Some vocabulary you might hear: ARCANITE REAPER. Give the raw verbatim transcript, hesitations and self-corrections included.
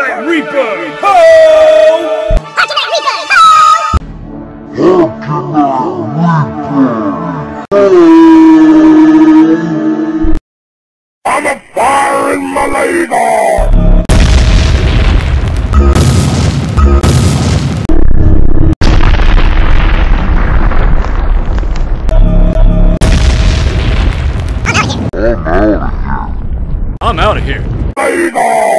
Arcanite Reaper! Ho! Arcanite Reaper! Ho! Arcanite Reaper! Ho! I'm a firing believer! I'm out of here. I'm out of here.